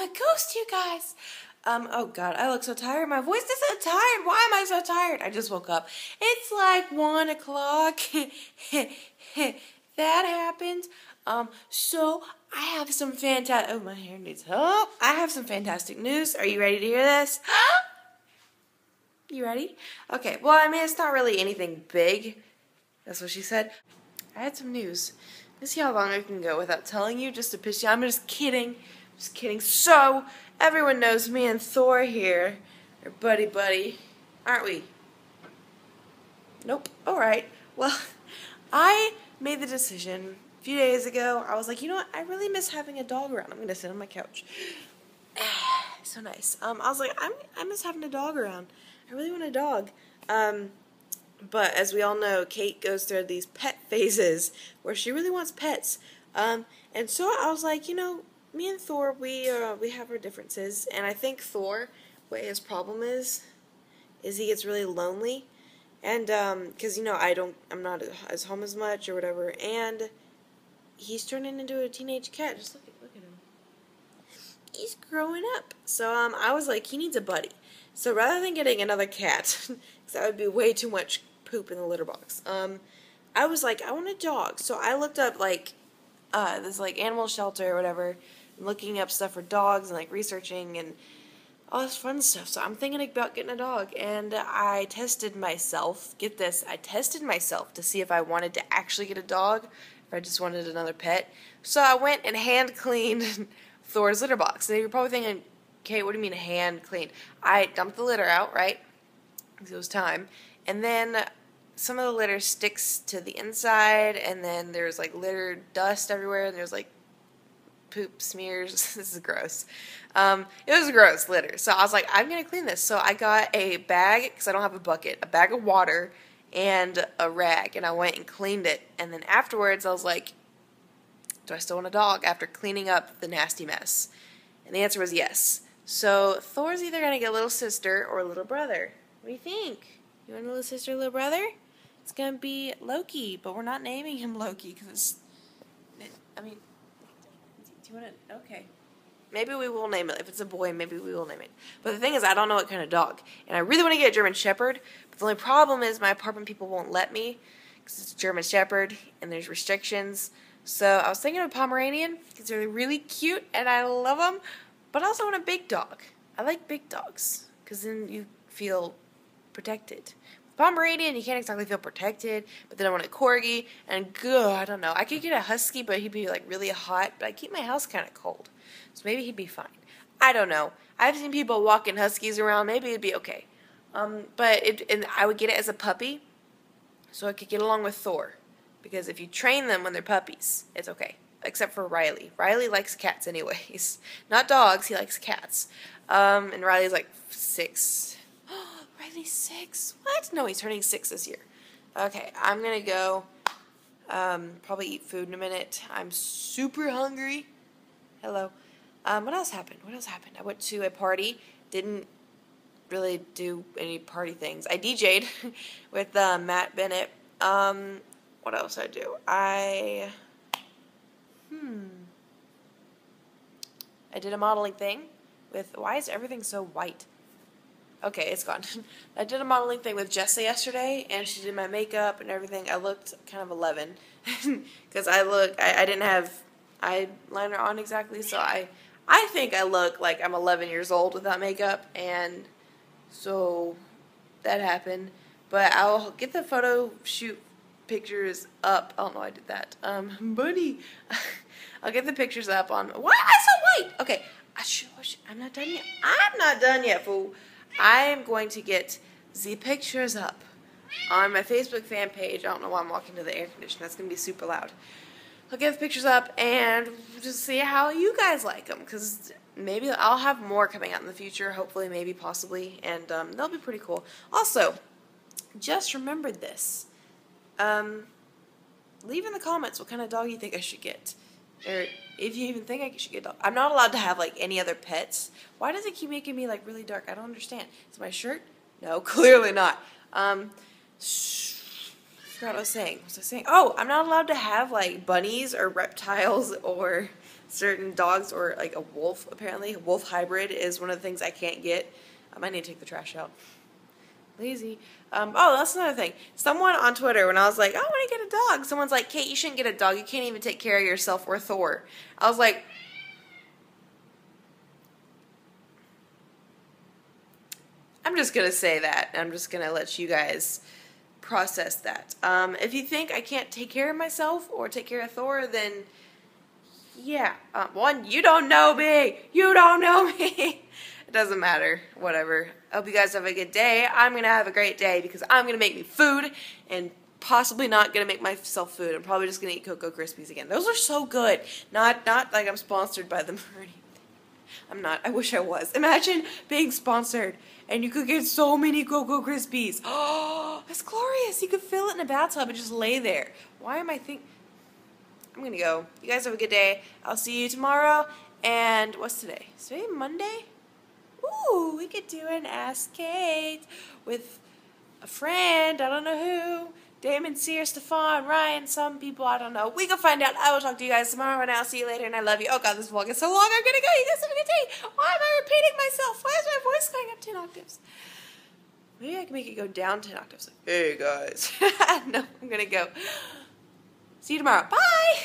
a ghost, you guys. Oh God, I look so tired. My voice is so tired. Why am I so tired? I just woke up. It's like 1 o'clock. That happened. So I have some fantastic, oh, my hair needs help. I have some fantastic news. Are you ready to hear this? You ready? Okay, well, I mean, it's not really anything big. That's what she said. I had some news. Let's see how long I can go without telling you, just to piss you off. I'm just kidding. Just kidding. So, everyone knows me and Thor here are buddy-buddy, aren't we? Nope. Alright. Well, I made the decision a few days ago. I was like, you know what? I really miss having a dog around. I'm going to sit on my couch. So nice. I was like, I miss having a dog around. I really want a dog. But as we all know, Kate goes through these pet phases where she really wants pets. And so I was like, you know, me and Thor, we have our differences, and I think Thor, what his problem is he gets really lonely, and because you know I'm not as home as much or whatever, and he's turning into a teenage cat. Just look at him. He's growing up. So I was like, he needs a buddy. So rather than getting another cat, because that would be way too much poop in the litter box, I was like, I want a dog. So I looked up like this like animal shelter or whatever. Looking up stuff for dogs and like researching and all this fun stuff. So I'm thinking about getting a dog, and I tested myself. Get this, I tested myself to see if I wanted to actually get a dog, if I just wanted another pet. So I went and hand cleaned Thor's litter box. And you're probably thinking, Kate, what do you mean hand cleaned? I dumped the litter out, right? Because it was time. And then some of the litter sticks to the inside, and then there's like litter dust everywhere, and there's like poop smears. This is gross. It was gross litter. So I was like, I'm going to clean this. So I got a bag, because I don't have a bucket, a bag of water and a rag, and I went and cleaned it. And then afterwards I was like, do I still want a dog after cleaning up the nasty mess? And the answer was yes. So Thor's either going to get a little sister or a little brother. What do you think? You want a little sister or a little brother? It's going to be Loki, but we're not naming him Loki because I mean, okay. Maybe we will name it. If it's a boy, maybe we will name it. But the thing is, I don't know what kind of dog. And I really want to get a German Shepherd. But the only problem is my apartment people won't let me because it's a German Shepherd and there's restrictions. So I was thinking of a Pomeranian because they're really cute and I love them. But I also want a big dog. I like big dogs because then you feel protected. With Pomeranian, you can't exactly feel protected. But then I want a Corgi. And I don't know. I could get a Husky, but he'd be like really hot. But I keep my house kind of cold. So maybe he'd be fine. I don't know. I've seen people walking Huskies around. Maybe it'd be okay. And I would get it as a puppy, so I could get along with Thor. Because if you train them when they're puppies, it's okay. Except for Riley. Riley likes cats anyways. Not dogs, he likes cats. And Riley's like 6. Oh, Riley's 6? What? No, he's turning 6 this year. Okay, I'm going to go probably eat food in a minute. I'm super hungry. Hello. What else happened? What else happened? I went to a party. Didn't really do any party things. I DJ'd with Matt Bennett. What else did I do? I did a modeling thing with, why is everything so white? Okay, it's gone. I did a modeling thing with Jessa yesterday, and she did my makeup and everything. I looked kind of 11 because I didn't have eyeliner on exactly, so I think I look like I'm 11 years old without makeup, and so that happened. But I'll get the photo shoot pictures up. Oh no, I did that. Buddy. I'll get the pictures up on. Why am I so white? Okay. I'm not done yet. I'm not done yet, fool. I am going to get the pictures up on my Facebook fan page. I don't know why I'm walking to the air conditioner. That's going to be super loud. I'll get the pictures up and just see how you guys like them, because maybe I'll have more coming out in the future, hopefully, maybe, possibly, and they'll be pretty cool. Also, just remembered this. Leave in the comments what kind of dog you think I should get, or if you even think I should get a dog. I'm not allowed to have, like, any other pets. Why does it keep making me, like, really dark? I don't understand. Is my shirt? No, clearly not. I forgot what I was saying. Oh, I'm not allowed to have, like, bunnies or reptiles or certain dogs, or like a wolf, apparently. Wolf hybrid is one of the things I can't get. I might need to take the trash out. Lazy. Oh, that's another thing. Someone on Twitter, when I was like, I want to get a dog, someone's like, Kate, you shouldn't get a dog. You can't even take care of yourself or Thor. I was like, I'm just going to say that. I'm just going to let you guys process that. If you think I can't take care of myself or take care of Thor, then yeah. One, you don't know me. You don't know me. It doesn't matter. Whatever. I hope you guys have a good day. I'm going to have a great day because I'm going to make me food and possibly not going to make myself food. I'm probably just going to eat Cocoa Krispies again. Those are so good. Not like I'm sponsored by them or anything. I'm not. I wish I was. Imagine being sponsored and you could get so many Cocoa Krispies. Oh, that's glorious. You could fill it in a bathtub and just lay there. Why am I thinking? I'm going to go. You guys have a good day. I'll see you tomorrow. And what's today? Is today Monday? Ooh, we could do an Ask Kate with a friend, I don't know who, Damon, Sear, Stefan, Ryan, some people, I don't know. We can find out. I will talk to you guys tomorrow, and I'll see you later, and I love you. Oh, God, this vlog is so long. I'm going to go. You guys have a good day. Why am I repeating myself? Why is my voice going up 10 octaves? Maybe I can make it go down 10 octaves. Like, hey, guys. No, I'm going to go. See you tomorrow. Bye.